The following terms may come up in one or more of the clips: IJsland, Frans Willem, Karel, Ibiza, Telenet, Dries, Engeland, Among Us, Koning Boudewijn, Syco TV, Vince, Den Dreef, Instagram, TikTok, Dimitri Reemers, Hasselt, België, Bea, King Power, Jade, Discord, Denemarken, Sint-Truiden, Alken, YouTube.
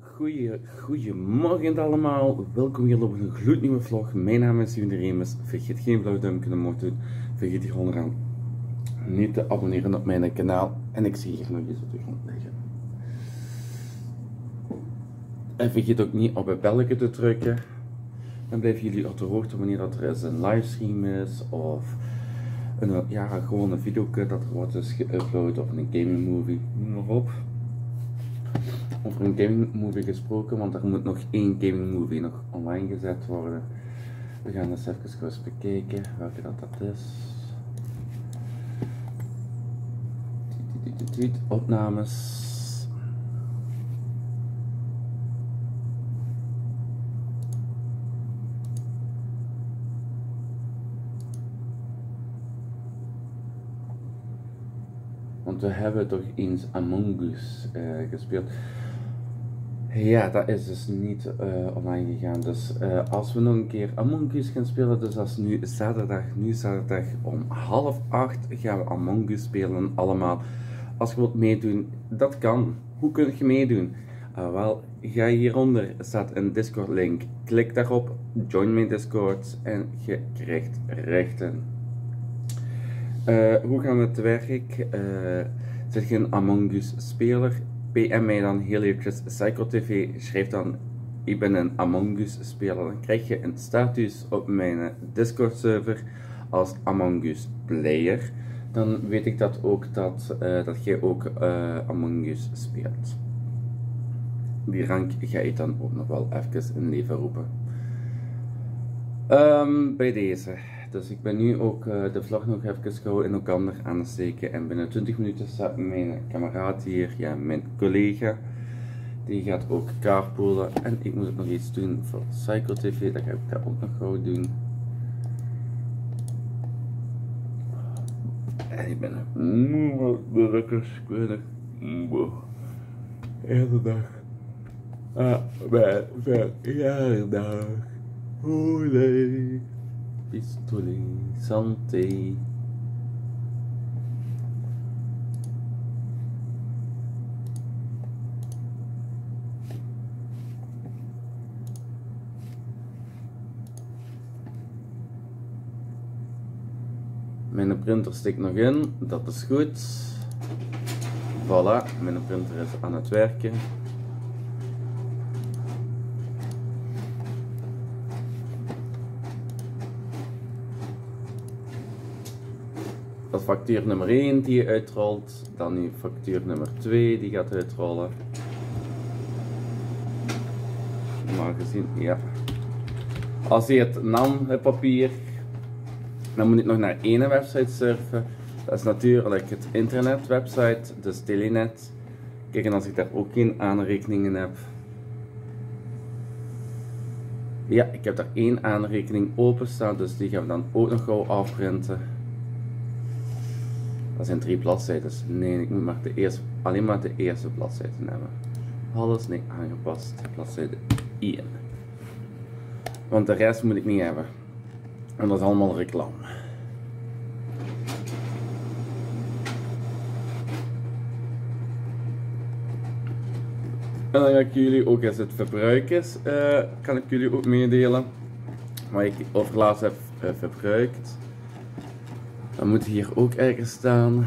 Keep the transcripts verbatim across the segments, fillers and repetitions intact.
Goeie, goeiemorgen allemaal, welkom hier op een gloednieuwe vlog. Mijn naam is Dimitri Reemers. Vergeet geen blauw duimpje omhoog te doen. Vergeet hier onderaan niet te abonneren op mijn kanaal. En ik zie hier nog eens op de grond liggen. En vergeet ook niet op het belletje te drukken. Dan blijven jullie op de hoogte wanneer dat er eens een livestream is of een, ja, gewoon een video dat er wordt dus geüpload of een gaming movie, noem maar op. Over een gaming movie gesproken, want er moet nog één gaming movie nog online gezet worden. We gaan eens even kort bekijken welke dat, dat is. Opnames. Want we hebben toch eens Among Us uh, gespeeld. Ja, dat is dus niet uh, online gegaan. Dus uh, als we nog een keer Among Us gaan spelen, dus dat is nu zaterdag, nu zaterdag om half acht gaan we Among Us spelen allemaal. Als je wilt meedoen, dat kan. Hoe kun je meedoen? Uh, wel, ga hieronder, staat een Discord link. Klik daarop, join mijn Discord en je krijgt rechten. Uh, hoe gaan we te werk? Uh, zit je een Among Us speler? P M mij dan heel eventjes SycoTV, schrijf dan ik ben een Among Us speler, dan krijg je een status op mijn Discord server als Among Us player. Dan weet ik dat ook dat, uh, dat jij ook uh, Among Us speelt. Die rank ga ik dan ook nog wel even in leven roepen. Um, bij deze. Dus ik ben nu ook uh, de vlog nog even gauw in elkaar aan het steken en binnen twintig minuten staat mijn kameraad hier, ja, mijn collega. Die gaat ook carpoolen en ik moet ook nog iets doen voor SycoTV, dat ga ik dat ook nog gauw doen. En ik ben moe, de lekkers, ik ben moe. Hele dag. Ah, mijn verjaardag. Hoelee. Pistoling, santé. Mijn printer steekt nog in, dat is goed. Voilà, mijn printer is aan het werken. Dat is factuur nummer één die je uitrolt, dan nu factuur nummer twee die gaat uitrollen. Normaal gezien, ja. Als je het nam, het papier, dan moet ik nog naar één website surfen. Dat is natuurlijk het internet website, dus Telenet. Kijk, en als ik daar ook geen aanrekeningen heb. Ja, ik heb daar één aanrekening openstaan, dus die gaan we dan ook nog gauw afprinten. Dat zijn drie bladzijden. Nee, ik moet maar de eerste, alleen maar de eerste bladzijde hebben. Alles niet aangepast. Bladzijde één. Want de rest moet ik niet hebben. En dat is allemaal reclame. En dan ga ik jullie ook als het verbruik is, uh, kan ik jullie ook meedelen. Wat ik over laatst heb uh, verbruikt. Dan moet hier ook ergens staan,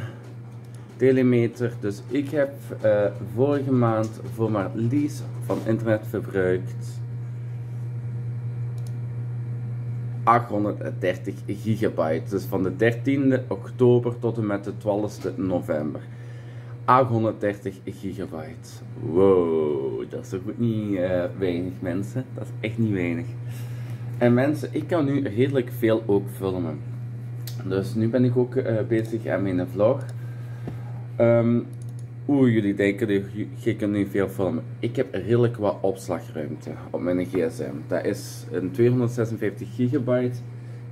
telemeter. Dus ik heb uh, vorige maand voor maar lies van internet verbruikt achthonderddertig gigabyte. Dus van de dertiende oktober tot en met de twaalfde november. achthonderddertig gigabyte. Wow, dat is toch goed niet uh, weinig mensen. Dat is echt niet weinig. En mensen, ik kan nu redelijk veel ook filmen. Dus nu ben ik ook uh, bezig aan mijn vlog. Um, Oeh, jullie denken, je kunt nu veel filmen. Ik heb redelijk wat opslagruimte op mijn gsm. Dat is een tweehonderdzesenvijftig gigabyte.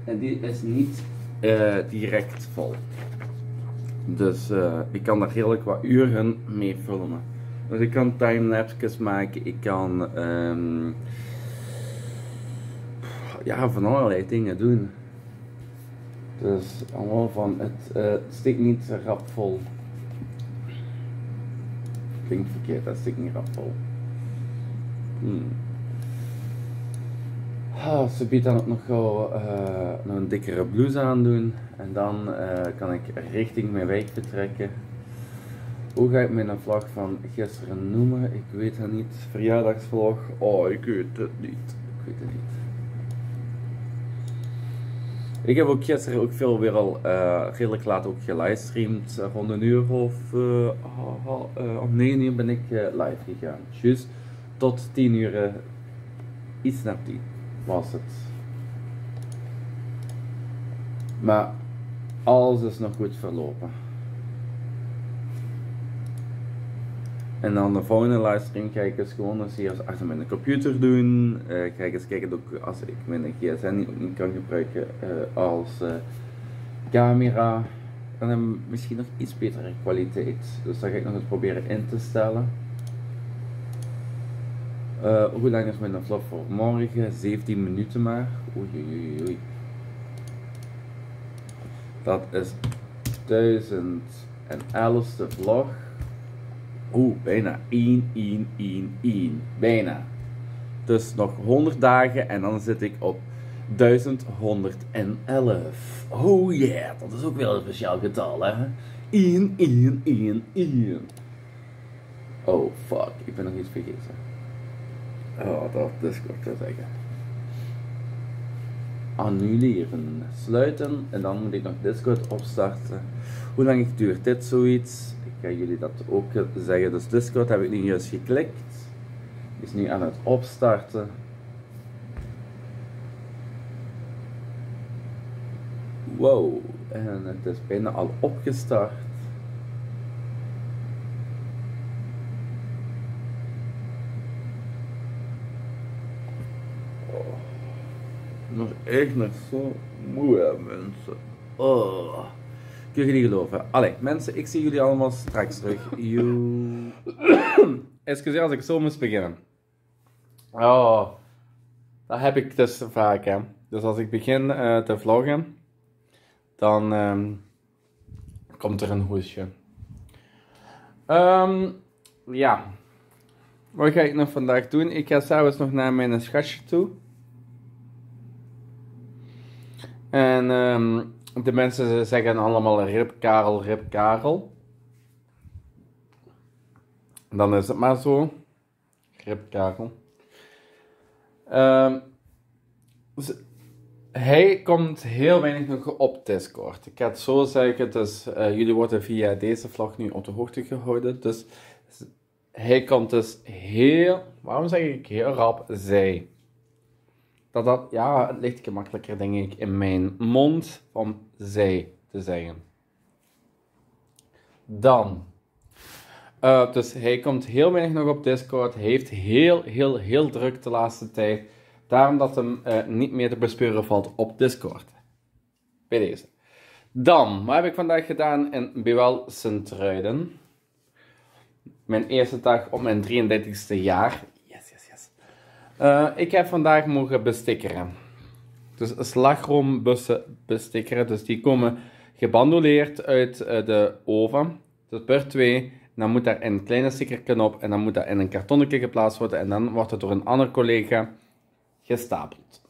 En die is niet uh, direct vol. Dus uh, ik kan daar redelijk wat uren mee filmen. Dus ik kan timelapses maken, ik kan um, ja, van allerlei dingen doen. Dus allemaal van, het uh, steekt niet rap vol. Klinkt verkeerd, dat steekt niet rap vol. Hmm. Ah, ze biedt dan ook nog gauw uh, een dikkere blouse aandoen en dan uh, kan ik richting mijn wijk vertrekken. Hoe ga ik mijn vlog van gisteren noemen? Ik weet het niet. Verjaardagsvlog? Oh, ik weet het niet. Ik weet het niet. Ik heb ook gisteren ook veel weer al uh, redelijk laat ook gelivestreamd. Rond een uur of uh, oh, oh, uh, om negen uur ben ik uh, live gegaan. Dus tot tien uur, uh, iets na tien was het. Maar alles is nog goed verlopen. En dan de volgende livestream ga ik eens gewoon eens hier achter mijn computer doen. Uh, ga ik eens kijken ook als ik mijn gsm niet, ook niet kan gebruiken uh, als uh, camera. Dan heb ik misschien nog iets betere kwaliteit. Dus dat ga ik nog eens proberen in te stellen. Uh, hoe lang is mijn vlog voor morgen? zeventien minuten maar. Oei, oei, oei. Dat is duizend en elfste vlog. Oeh, bijna één, één, één, één. Bijna. Dus nog honderd dagen en dan zit ik op duizend honderd elf. Oh yeah, dat is ook wel een speciaal getal, hè? één, één, één, één. Oh fuck, ik ben nog iets vergeten. Oh, dat is kort te zeggen. Annuleren. Sluiten en dan moet ik nog Discord opstarten. Hoe lang duurt dit zoiets? Ik ga jullie dat ook zeggen. Dus Discord heb ik nu juist geklikt. Is nu aan het opstarten. Wow. En het is bijna al opgestart. Oh. Nog echt nog zo moe, hè, mensen. Oh. Ik kan je niet geloven. Allee, mensen, ik zie jullie allemaal straks terug. You... Excuseer als ik zo moest beginnen. Oh, dat heb ik dus vaak, hè. Dus als ik begin uh, te vloggen, dan um, komt er een hoesje. Um, ja. Wat ga ik nog vandaag doen? Ik ga s'avonds nog naar mijn schatje toe. En... Um, de mensen zeggen allemaal rip Karel, rip Karel. Dan is het maar zo. Rip Karel. Um, dus hij komt heel weinig nog op Discord. Ik ga het zo zeggen. Dus, uh, jullie worden via deze vlog nu op de hoogte gehouden. Dus hij komt dus heel... Waarom zeg ik heel rap zij? Dat dat, ja, het ligt gemakkelijker, denk ik, in mijn mond om zij te zeggen. Dan. Uh, dus hij komt heel weinig nog op Discord. Hij heeft heel, heel, heel druk de laatste tijd. Daarom dat hem uh, niet meer te bespeuren valt op Discord. Bij deze. Dan, wat heb ik vandaag gedaan in Bea Sint-Truiden? Mijn eerste dag op mijn drieëndertigste jaar. Uh, ik heb vandaag mogen bestikkeren. Dus slagroombussen bestikkeren. Dus die komen gebandoleerd uit uh, de oven. Dus per twee. Dan moet daar een kleine stickerken op. En dan moet dat in een kartonnetje geplaatst worden. En dan wordt het door een ander collega gestapeld.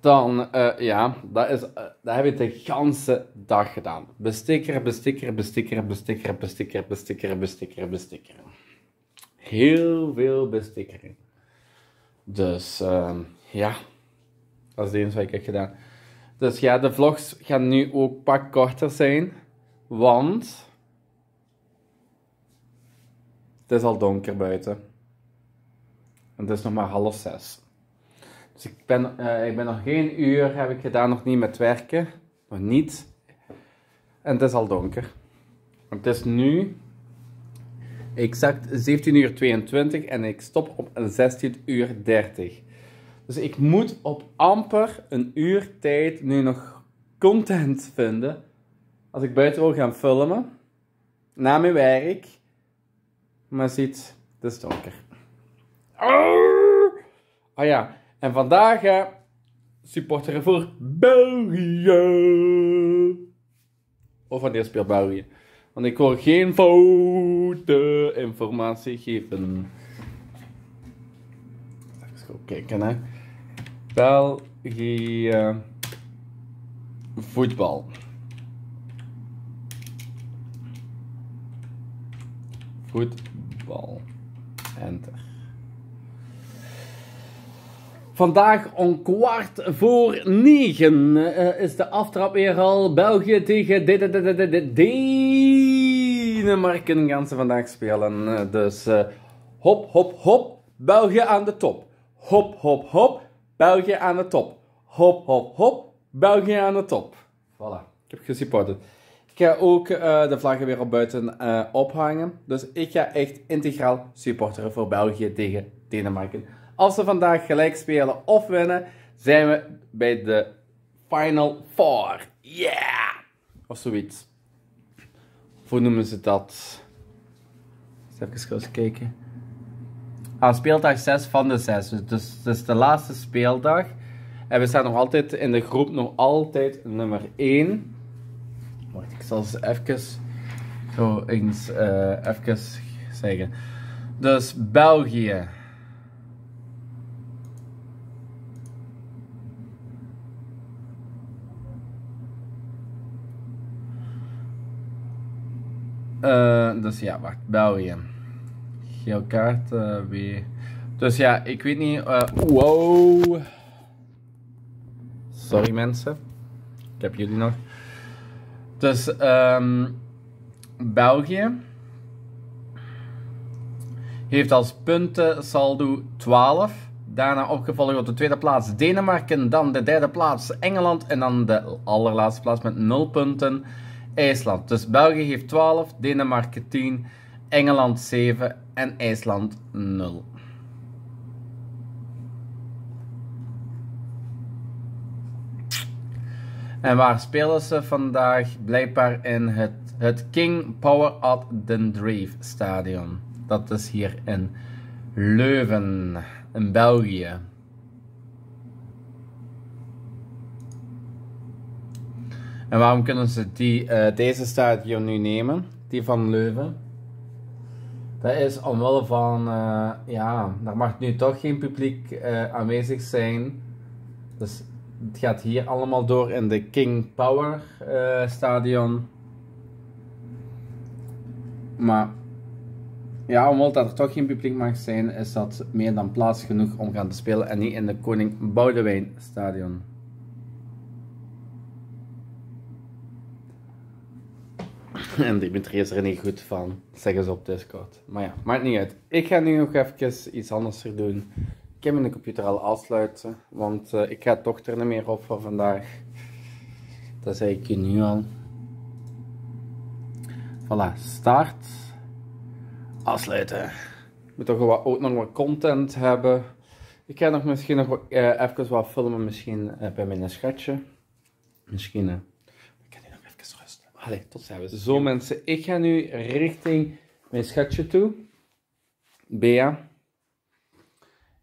Dan, uh, ja, dat, is, uh, dat heb ik de ganse dag gedaan. Bestikkeren, bestikkeren, bestikkeren, bestikkeren, bestikkeren, bestikkeren, bestikkeren, bestikkeren. Heel veel bestikkering. Dus uh, ja, dat is het enige wat ik heb gedaan. Dus ja, de vlogs gaan nu ook een pak korter zijn. Want het is al donker buiten. En het is nog maar half zes. Dus ik ben, uh, ik ben nog geen uur, heb ik gedaan, nog niet met werken. Nog niet. En het is al donker. Het is nu... exact zeventien uur tweeëntwintig en ik stop op zestien uur dertig. Dus ik moet op amper een uur tijd nu nog content vinden. Als ik buiten wil gaan filmen. Na mijn werk. Maar ziet, het is donker. Oh ja, en vandaag hè, supporteren voor België. Of wanneer speelt België? Want ik hoor geen foute informatie geven. Even goed kijken, hè. België voetbal. Voetbal. Enter. Vandaag om kwart voor negen uh, is de aftrap weer al. België tegen de, de, de, de, de, de, Denemarken gaan ze vandaag spelen. Uh, dus uh, hop, hop, hop, België aan de top. Hop, hop, hop, België aan de top. Hop, hop, hop, België aan de top. Voilà, ik heb gesupported. Ik ga ook uh, de vlaggen weer op buiten uh, ophangen. Dus ik ga echt integraal supporteren voor België tegen Denemarken. Als we vandaag gelijk spelen of winnen, zijn we bij de Final Four. Yeah! Of zoiets. Hoe noemen ze dat? Even kijken. Ah, speeldag zes van de zes. Dus het is dus de laatste speeldag. En we staan nog altijd in de groep, nog altijd nummer één. Wacht, ik zal ze even, zo eens, uh, even zeggen. Dus België. Uh, dus ja, wacht, België. Geel kaart, uh, wie... Dus ja, ik weet niet... Uh, wow! Sorry mensen. Ik heb jullie nog. Dus, um, België heeft als punten saldo twaalf. Daarna opgevolgd op de tweede plaats Denemarken, dan de derde plaats Engeland en dan de allerlaatste plaats met nul punten IJsland. Dus België heeft twaalf, Denemarken tien, Engeland zeven en IJsland nul. En waar spelen ze vandaag? Blijkbaar in het, het King Power at Den Dreef stadion. Dat is hier in Leuven, in België. En waarom kunnen ze die, uh, deze stadion nu nemen? Die van Leuven. Dat is omwille van, uh, ja, daar mag nu toch geen publiek uh, aanwezig zijn. Dus... Het gaat hier allemaal door in de King Power uh, stadion. Maar ja, omdat er toch geen publiek mag zijn, is dat meer dan plaats genoeg om gaan te spelen en niet in de Koning Boudewijn stadion. En Dimitri is er niet goed van, zeggen ze op Discord. Maar ja, maakt niet uit. Ik ga nu nog even iets anders doen. Ik heb mijn computer al afsluiten, want uh, ik ga toch er niet meer op voor vandaag. Dat zei ik je nu al. Voilà, start. Afsluiten. Ik moet toch wat, ook nog wat content hebben. Ik ga nog misschien nog uh, even wat filmen, misschien uh, bij mijn schatje. Misschien. Uh, ik kan nu nog even rusten. Allee, tot ziens. Zo mensen, ik ga nu richting mijn schatje toe. Bea.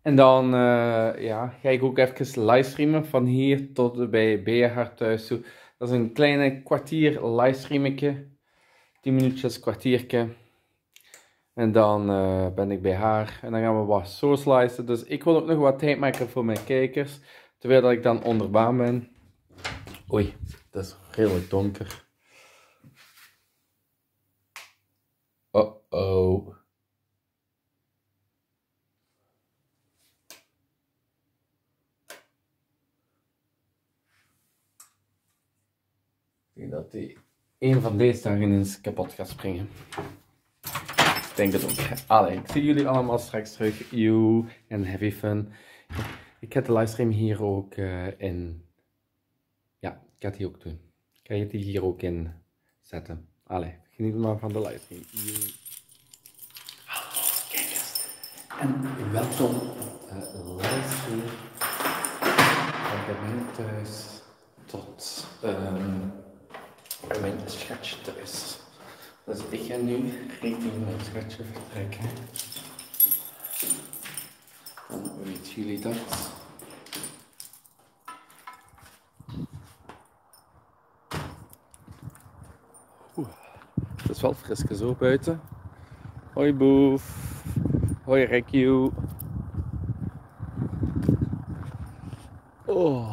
En dan uh, ja, ga ik ook even livestreamen van hier tot bij Bea haar thuis toe. Dat is een kleine kwartier livestreametje. tien minuutjes, kwartiertje. En dan uh, ben ik bij haar. En dan gaan we wat socializen. Dus ik wil ook nog wat tijd maken voor mijn kijkers. Terwijl dat ik dan onder baan ben. Oei, dat is redelijk donker. Uh-oh. Dat die een van deze dagen eens kapot gaat springen. Ik denk het ook. Allee, ik zie jullie allemaal straks terug. You en heavy fun. Ik ga de livestream hier ook uh, in. Ja, ik ga die ook doen. Ik ga die hier ook in zetten. Allee, geniet maar van de livestream. You. Hallo kijkers en welkom op de livestream van mij thuis tot. Um, Mijn schatje thuis. Dus ik ga nu richting mijn schatje vertrekken. Dan weten jullie dat. Oeh, het is is wel frisjes zo buiten. Hoi Boef. Hoi Rekkie. Oh.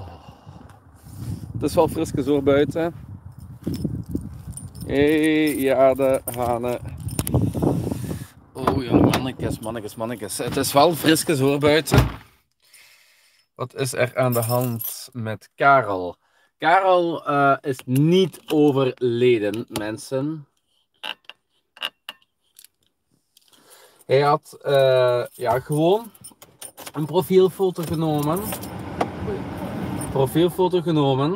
Het is wel frisjes zo buiten. Hey, Jade, Hane. Oh ja, mannetjes, mannetjes, mannetjes. Het is wel frisjes hoor buiten. Wat is er aan de hand met Karel? Karel uh, is niet overleden, mensen. Hij had uh, ja, gewoon een profielfoto genomen. Profielfoto genomen.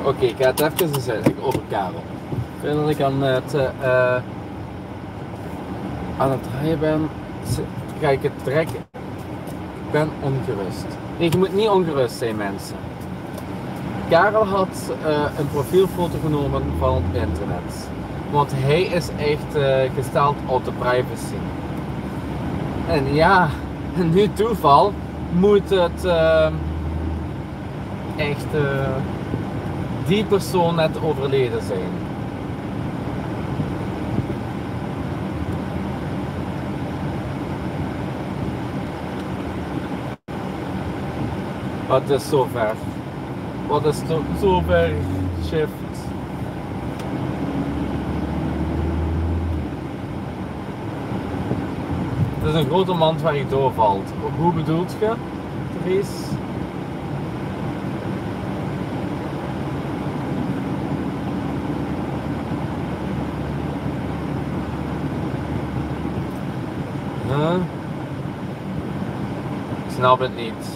Oké, okay, ik ga het even eens zeggen over Karel. Ik weet dat ik aan het, uh, aan het draaien ben. Ga ik het trekken? Ik ben ongerust. Nee, je moet niet ongerust zijn, mensen. Karel had uh, een profielfoto genomen van het internet. Want hij is echt uh, gesteld op de privacy. En ja, nu toeval moet het uh, echt... Uh, die persoon net overleden zijn. Wat is zover? Wat is zover? Shift. Het is een grote mand waar je doorvalt. Hoe bedoelt je, Dries? Ik snap het niet.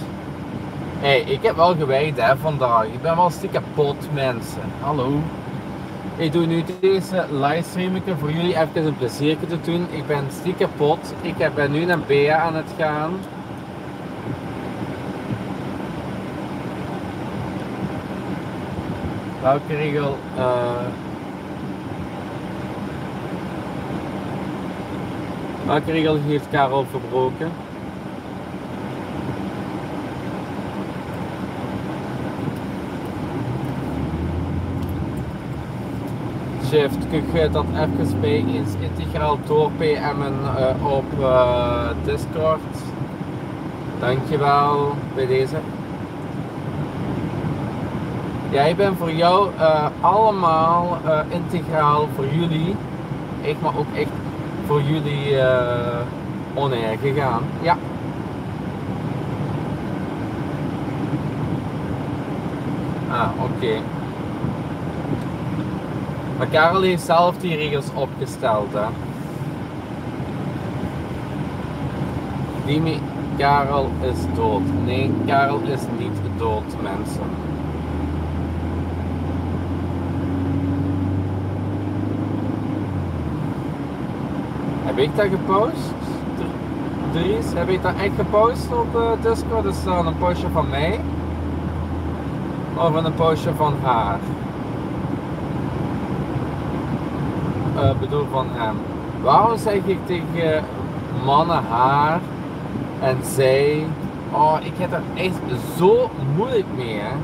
Hé, hey, ik heb wel gewerkt hè, vandaag. Ik ben wel stiekem kapot, mensen. Hallo. Ik doe nu deze livestream voor jullie even een plezierje te doen. Ik ben stiekem kapot. Ik ben nu naar Bea aan het gaan. Welke regel? Uh... Welke regel heeft Karel verbroken? Shift, kun je dat even bij eens integraal door P M'en uh, op uh, Discord? Dankjewel bij deze. Ja, ik ben voor jou uh, allemaal uh, integraal voor jullie, ik maar ook echt voor jullie uh, on-air gegaan. Ja. Ah, oké. Okay. Maar Karel heeft zelf die regels opgesteld, hè. Dimi, Karel is dood. Nee, Karel is niet dood, mensen. Heb ik dat gepost? Dries, heb ik dat echt gepost op uh, Discord? Is dat een postje van mij? Of een postje van haar? Uh, bedoel van hem. Waarom zeg ik tegen mannen haar en zij? Oh, ik heb er echt zo moeilijk mee, hè?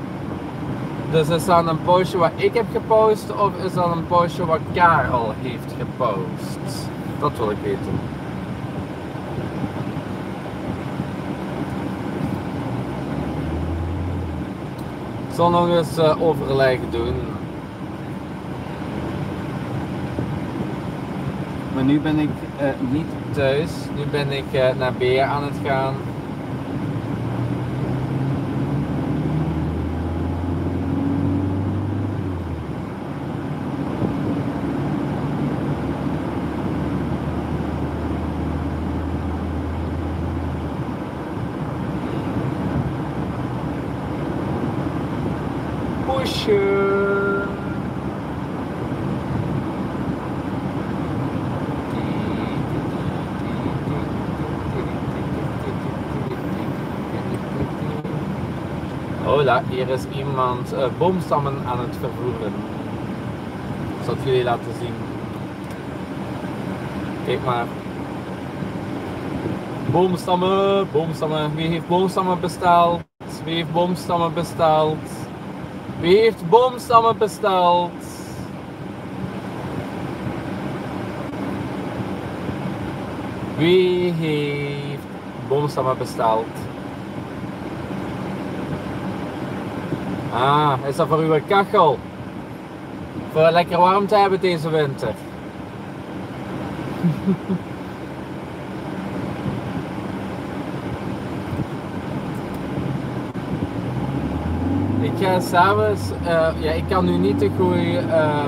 Dus is dat een postje wat ik heb gepost of is dat een postje wat Karel heeft gepost? Dat wil ik weten. Ik zal nog eens uh, overleg doen. Maar nu ben ik uh, niet thuis, nu ben ik uh, naar Bea aan het gaan. Hier is iemand uh, boomstammen aan het vervoeren. Ik zal het jullie laten zien. Kijk maar. Boomstammen, boomstammen. Wie heeft boomstammen besteld? Wie heeft boomstammen besteld? Wie heeft boomstammen besteld? Wie heeft boomstammen besteld? Ah, is dat voor uw kachel? Voor het lekker warm te hebben deze winter. Ik ga s'avonds, uh, ja, ik kan nu niet te goed uh,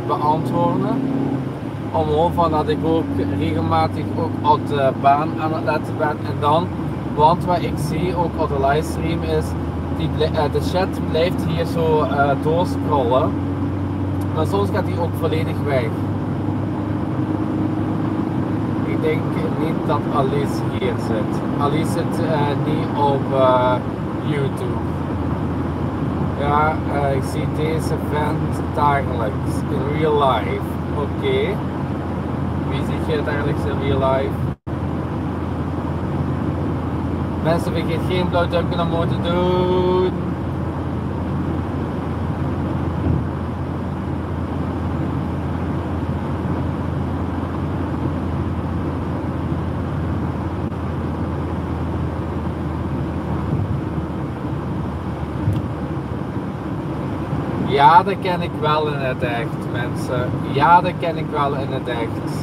beantwoorden, omhoog van dat ik ook regelmatig ook op de baan aan het letten ben. En dan, want wat ik zie ook op de livestream is, die, uh, de chat blijft hier zo uh, doorscrollen, maar soms gaat die ook volledig weg. Ik denk niet dat Alice hier zit. Alice zit uh, niet op uh, YouTube. Ja, uh, ik zie deze vent dagelijks in real life. Oké. Okay. Wie ziet je dagelijks in real life? Mensen, vergeet geen blauw duimpje naar omhoog te doen. Ja, dat ken ik wel in het echt, mensen. Ja, dat ken ik wel in het echt.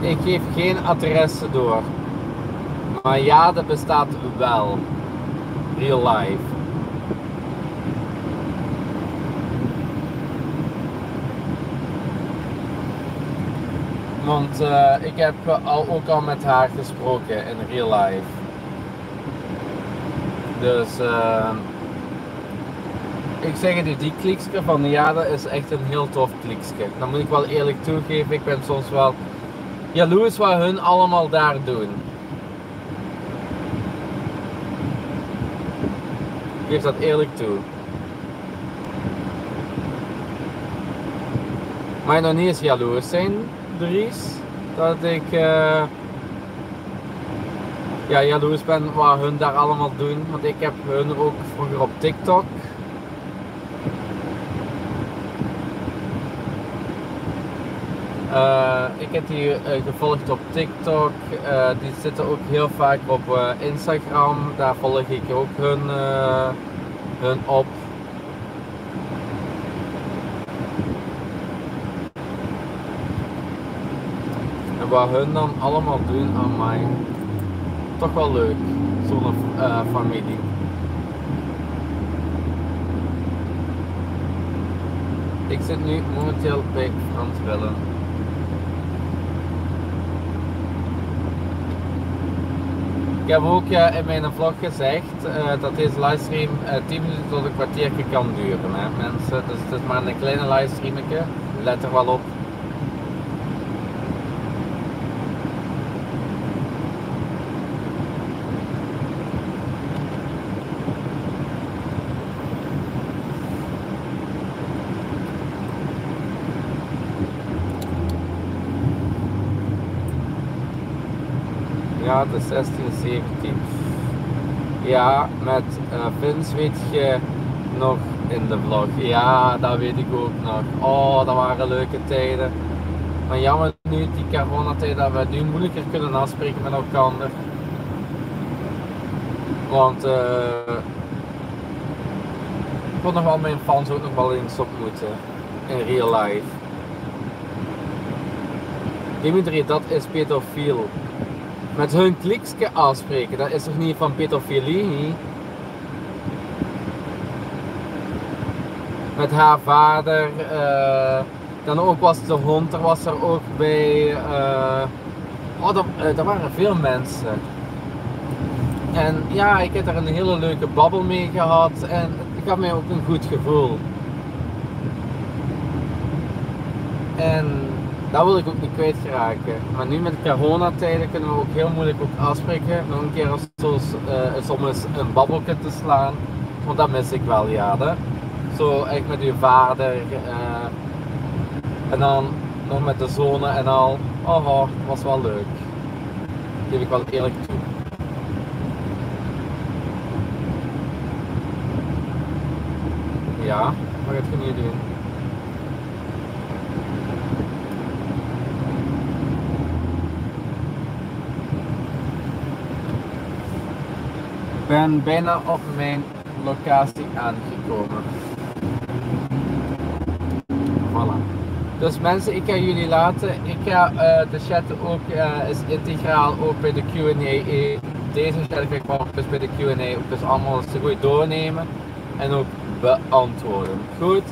Ik geef geen adressen door. Maar ja, dat bestaat wel. Real life. Want uh, ik heb al, ook al met haar gesproken in real life. Dus uh, ik zeg het u, die kliksje van ja, dat is echt een heel tof kliksje. Dan moet ik wel eerlijk toegeven, ik ben soms wel jaloers wat hun allemaal daar doen. Ik geef dat eerlijk toe. Maar nog niet eens jaloers zijn, Dries, dat ik... Uh, ja, jaloers ben wat hun daar allemaal doen, want ik heb hun ook vroeger op TikTok. Uh, ik heb die uh, gevolgd op TikTok, uh, die zitten ook heel vaak op uh, Instagram, daar volg ik ook hun, uh, hun op. En wat hun dan allemaal doen aan mij. Toch wel leuk, zo'n uh, familie. Ik zit nu momenteel bij Frans Willem. Ik heb ook uh, in mijn vlog gezegd uh, dat deze livestream uh, tien minuten tot een kwartiertje kan duren, hè, mensen. Dus het is maar een kleine livestreametje, let er wel op. De zestien, zeventien. Ja, met uh, Vince weet je nog in de vlog. Ja, dat weet ik ook nog. Oh, dat waren leuke tijden. Maar jammer nu, die coronatijd, dat we nu moeilijker kunnen afspreken met elkaar. Want uh, ik kon nog wel mijn fans ook nog wel eens ontmoeten. In real life. Dimitri, dat is pedofiel. Met hun kliksje afspreken, dat is toch niet van pedofilie? Met haar vader, uh, dan ook was de hond, er was er ook bij. Uh, oh, dat, uh, dat waren veel mensen. En ja, ik heb er een hele leuke babbel mee gehad en ik had mij ook een goed gevoel. En dat wil ik ook niet kwijtraken. Maar nu met de coronatijden kunnen we ook heel moeilijk ook afspreken. Nog een keer als uh, soms een babbelje te slaan. Want dat mis ik wel, ja. Hè? Zo echt met uw vader. Uh, en dan nog met de zonen en al. Oh, oh, was wel leuk. Dat geef ik wel eerlijk toe. Ja, maar dat kun je doen. Ik ben bijna op mijn locatie aangekomen. Voilà. Dus mensen, ik ga jullie laten. Ik ga uh, de chat ook uh, is integraal ook bij de Q en A. Deze chat ga ik ook dus bij de Q en A ook dus allemaal zo goed doornemen en ook beantwoorden. Goed,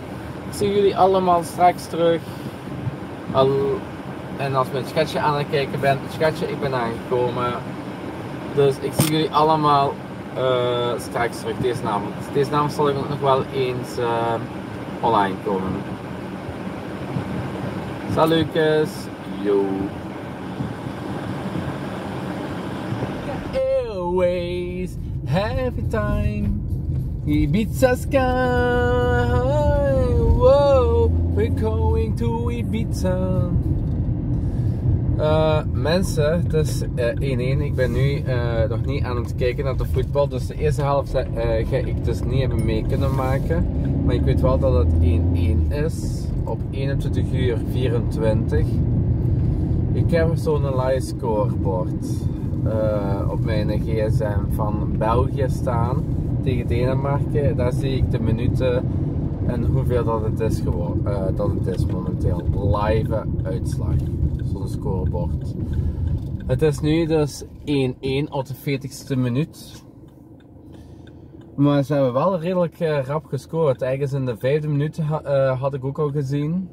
ik zie jullie allemaal straks terug. Al, en als ik mijn schetsje aan het kijken ben, het schetsje, ik ben aangekomen. Dus ik zie jullie allemaal uh, straks terug deze avond. Deze avond zal ik nog wel eens uh, online komen. Salukes, yo. Always happy time. Ibiza sky. Whoa, we're going to Ibiza. Uh, mensen, het is één één. Uh, ik ben nu uh, nog niet aan het kijken naar de voetbal. Dus de eerste helft uh, ga ik dus niet hebben mee kunnen maken. Maar ik weet wel dat het één één is. Op eenentwintig uur vierentwintig. Ik heb zo'n live scoreboard uh, op mijn gsm van België staan tegen Denemarken. Daar zie ik de minuten en hoeveel dat het is, gewo uh, dat het is momenteel. Live uitslag. Zo'n scoreboard. Het is nu dus één één op de veertigste minuut. Maar ze hebben wel redelijk uh, rap gescoord. Ergens in de vijfde minuut ha uh, had ik ook al gezien.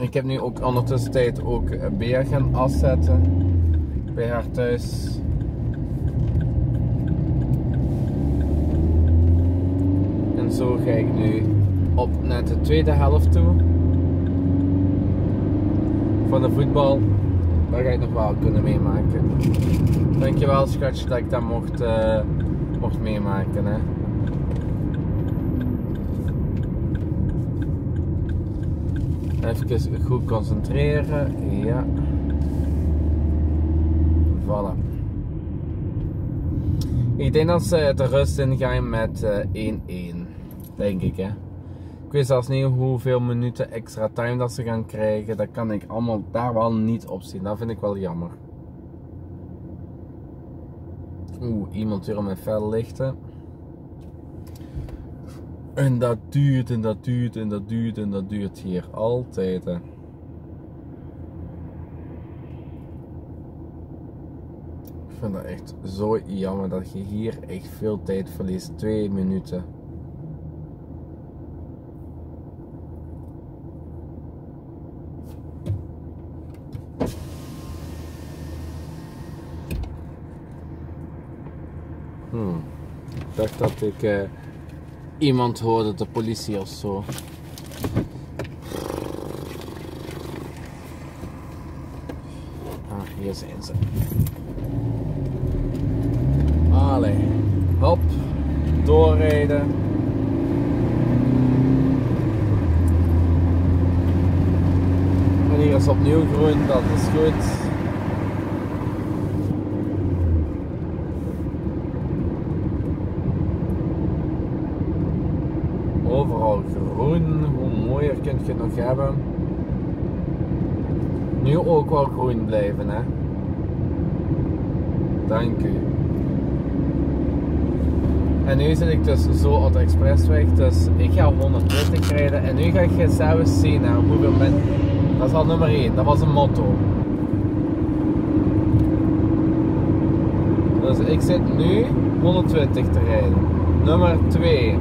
Ik heb nu ook ondertussen tijd ook Bea gaan afzetten. Bij haar thuis. En zo ga ik nu op naar de tweede helft toe. Van de voetbal. Daar ga ik nog wel kunnen meemaken. Dankjewel schatje dat ik dat mocht... Uh, mocht meemaken, hè. Even goed concentreren, ja. Voilà. Ik denk dat ze de rust ingaan met één één. Denk ik, hè. Ik weet zelfs niet hoeveel minuten extra time dat ze gaan krijgen. Dat kan ik allemaal daar wel niet op zien. Dat vind ik wel jammer. Oeh, iemand weer om mijn fel lichten. En dat duurt en dat duurt en dat duurt en dat duurt hier altijd. Hè. Ik vind dat echt zo jammer dat je hier echt veel tijd verliest. Twee minuten. Hmm. Ik dacht dat ik uh, iemand hoorde, de politie of zo. Ah, hier zijn ze. Allee, hop, doorrijden. En hier is opnieuw groen, dat is goed. Groen, hoe mooier kun je het nog hebben. Nu ook wel groen blijven, hè. Dank u. En nu zit ik dus zo op de expressweg, dus ik ga honderdtwintig rijden en nu ga je zelfs zien hè, hoeveel mensen. Dat is al nummer één, dat was een motto. Dus ik zit nu honderdtwintig te rijden. Nummer twee.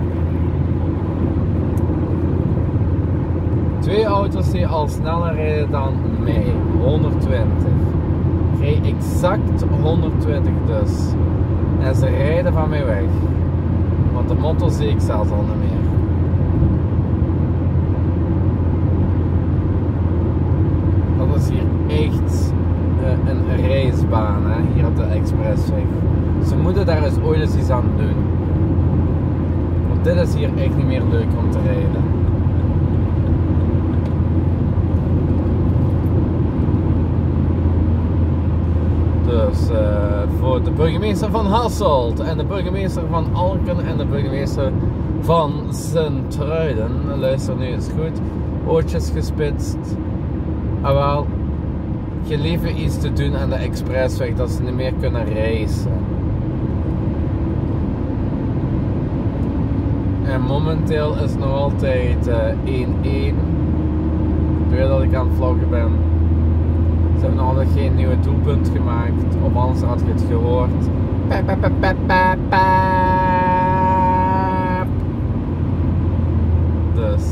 Twee auto's die al sneller rijden dan mij. honderdtwintig. Ik rijd exact honderdtwintig dus. En ze rijden van mij weg. Want de motto zie ik zelfs al niet meer. Dat is hier echt uh, een racebaan, hè? Hier op de expressweg. Ze moeten daar eens ooit eens iets aan doen. Want dit is hier echt niet meer leuk om te rijden. Dus burgemeesters, uh, voor de burgemeester van Hasselt en de burgemeester van Alken en de burgemeester van Sint-Truiden. Luister nu eens goed, oortjes gespitst. Ah wel, gelieven iets te doen aan de expressweg, dat ze niet meer kunnen reizen. En momenteel is het nog altijd één één. Uh, Weer dat ik aan het vloggen ben. Ze hebben nog altijd geen nieuwe doelpunt gemaakt, of anders had je het gehoord. Pep, pep, pep, pep, pep, pep. Dus.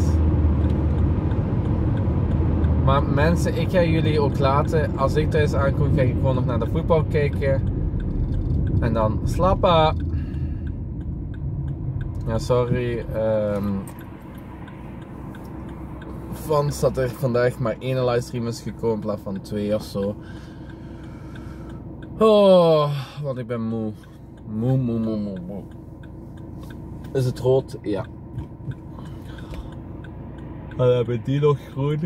Maar mensen, ik ga jullie ook laten. Als ik thuis aankom, ga ik gewoon nog naar de voetbal kijken. En dan slapen. Ja, sorry. Um, Vans dat er vandaag maar één livestream is gekomen in plaats van twee of zo. Oh, want ik ben moe. Moe, moe, moe, moe, moe. Is het rood? Ja. En dan hebben die nog groen.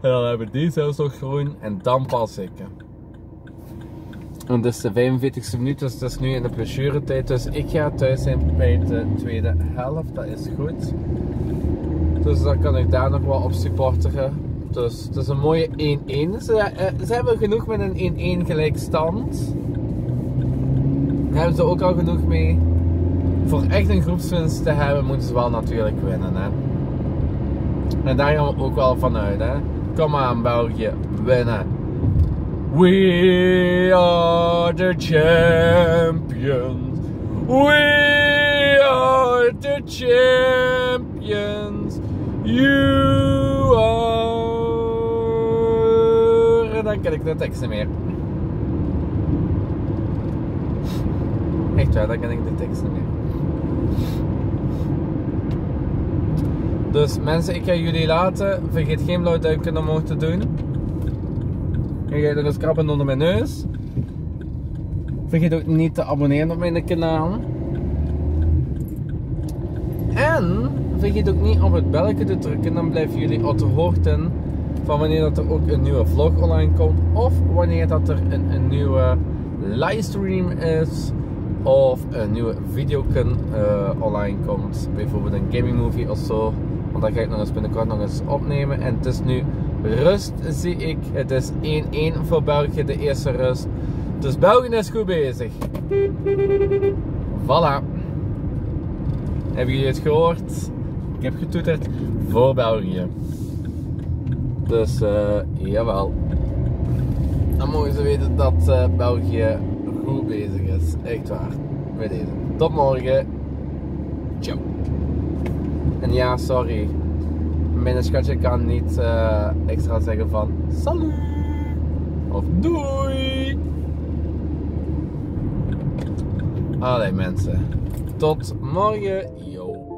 En dan hebben die zelfs nog groen. En dan pas ik. En dus de vijfenveertigste minuut, dus het is nu in de blessuretijd. Dus ik ga thuis zijn bij de tweede helft. Dat is goed. Dus dan kan ik daar nog wel op supporteren. Dus het is een mooie één één. Ze, eh, ze hebben genoeg met een één één gelijkstand. Daar hebben ze ook al genoeg mee. Voor echt een groepswinst te hebben, moeten ze wel natuurlijk winnen. Hè? En daar gaan we ook wel vanuit. Hè? Kom aan België, winnen. We are the champions. We are the champions. You are... En dan ken ik de teksten meer. Echt waar, dan ken ik de teksten meer. Dus mensen, ik ga jullie laten. Vergeet geen blauw duimpje omhoog te doen. Ik ga er eens krabben onder mijn neus. Vergeet ook niet te abonneren op mijn kanaal. En... vergeet ook niet op het belletje te drukken, dan blijven jullie op de hoogte van wanneer dat er ook een nieuwe vlog online komt, of wanneer dat er een, een nieuwe livestream is, of een nieuwe video kan, uh, online komt, bijvoorbeeld een gaming movie of zo, want dat ga ik nog eens binnenkort nog eens opnemen. En het is nu rust, zie ik, het is één één voor België, de eerste rust, dus België is goed bezig. Voilà, hebben jullie het gehoord? Ik heb getoeterd voor België. Dus uh, jawel. Dan mogen ze weten dat uh, België goed bezig is. Echt waar. Bij deze. Tot morgen. Ciao. En ja, sorry. Mijn schatje kan niet uh, extra zeggen van salut. Of doei. Allee mensen. Tot morgen. Yo.